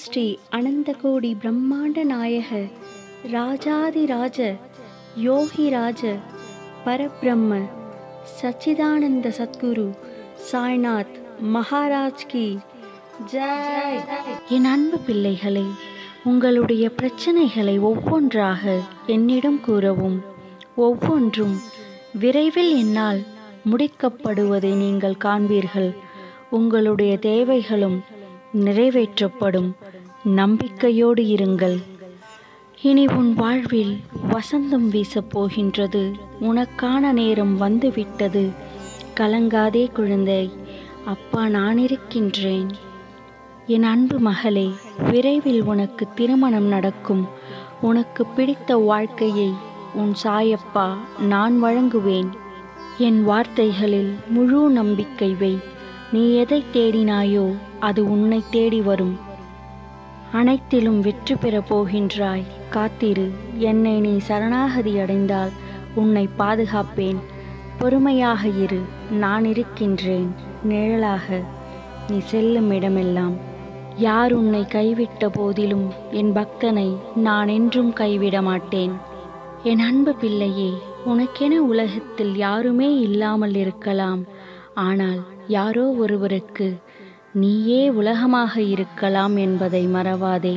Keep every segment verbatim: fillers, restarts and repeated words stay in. Sri Anandakodi Brahmandanayaka, Rajadi Raja, Yogi Raja, Parabrahma, Sachidananda Sadguru, Sainath, Maharaj Ki Jai. என் அன்பு பிள்ளைகளே, உங்களுடைய பிரச்சனைகளை ஒவ்வொன்றாக என்னிடம் கூறவும், ஒவ்வொன்றும் விரைவில் என்னால் முடிக்கப்படுவதை நீங்கள் காண்பீர்கள். உங்களுடைய தேவைகளும் நிறைவேற்றப்படும். நம்பிக்கையோடு இருங்கள். இனி உன் வாழ்வில் வசந்தம் வீசப் போகின்றது. உனக்கான நேரம் வந்துவிட்டது. கலங்காதே குழந்தை, அப்பா நான் இருக்கின்றேன். என் அன்பு மகளே, விரைவில் உனக்கு திருமணம் நடக்கும். உனக்கு பிடித்த வாழ்க்கையை உன் சாயப்பா நான் வழங்குவேன். என் வார்த்தைகளில் முழு நம்பிக்கை வை. நீ எதை தேடினாயோ அது உன்னை தேடி வரும். அனைத்திலும் வெற்றி பெறப் போகின்றாய். காத்திரு. என்னை நீ சரணாகதி அடைந்தால் உன்னை பாதுகாப்பேன். பொறுமையாக இரு, நான் இருக்கின்றேன். நிழலாக நீ செல்லும் இடமெல்லாம். யார் உன்னை கைவிட்ட போதிலும் என் பக்தனை நான் என்றும் கைவிட மாட்டேன். என் அன்பு பிள்ளையே, உனக்கென உலகத்தில் யாருமே இல்லாமல் இருக்கலாம். ஆனால் யாரோ ஒருவருக்கு நீயே உலகமாக இருக்கலாம் என்பதை மறவாதே.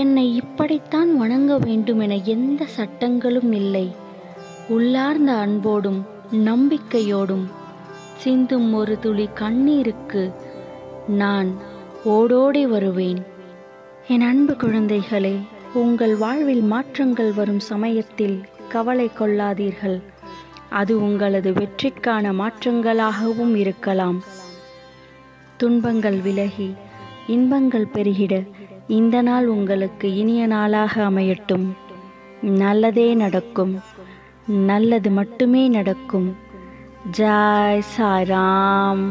என்னை இப்படித்தான் வணங்க வேண்டுமென எந்த சட்டங்களும் இல்லை. உள்ளார்ந்த அன்போடும் நம்பிக்கையோடும் சிந்தும் ஒரு துளி கண்ணீருக்கு நான் ஓடோடி வருவேன். என் அன்பு குழந்தைகளே, உங்கள் வாழ்வில் மாற்றங்கள் வரும் சமயத்தில் கவலை கொள்ளாதீர்கள். அது உங்களது வெற்றிக்கான மாற்றங்களாகவும் இருக்கலாம். துன்பங்கள் விலகி இன்பங்கள் பெருகிட இந்த நாள் உங்களுக்கு இனிய நாளாக அமையட்டும். நல்லதே நடக்கும். நல்லது மட்டுமே நடக்கும். ஜெய் சாய்ராம்.